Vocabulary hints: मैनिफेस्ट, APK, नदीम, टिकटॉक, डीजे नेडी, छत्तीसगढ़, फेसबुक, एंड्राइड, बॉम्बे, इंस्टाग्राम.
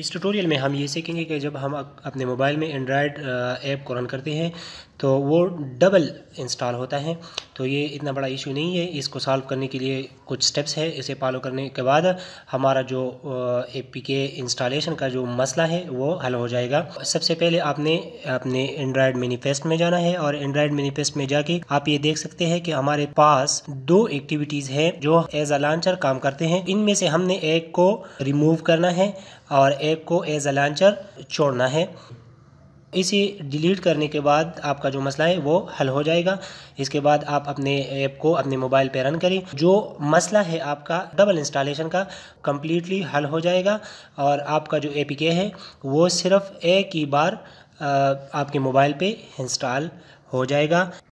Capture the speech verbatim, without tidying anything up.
इस ट्यूटोरियल में हम ये सीखेंगे कि जब हम अपने मोबाइल में एंड्राइड ऐप को रन करते हैं तो वो डबल इंस्टॉल होता है। तो ये इतना बड़ा इशू नहीं है, इसको सॉल्व करने के लिए कुछ स्टेप्स है। इसे फॉलो करने के बाद हमारा जो एपीके इंस्टॉलेशन का जो मसला है वो हल हो जाएगा। सबसे पहले आपने अपने एंड्राइड मैनिफेस्ट में जाना है और एंड्राइड मैनिफेस्ट में जाके आप ये देख सकते हैं कि हमारे पास दो एक्टिविटीज़ हैं जो एज अ लॉन्चर काम करते हैं। इनमें से हमने एक को रिमूव करना है और ऐप को एज अ लॉन्चर छोड़ना है। इसे डिलीट करने के बाद आपका जो मसला है वो हल हो जाएगा। इसके बाद आप अपने ऐप को अपने मोबाइल पर रन करें। जो मसला है आपका डबल इंस्टॉलेशन का कम्प्लीटली हल हो जाएगा और आपका जो एपीके है वो सिर्फ एक ही बार आपके मोबाइल पे इंस्टॉल हो जाएगा।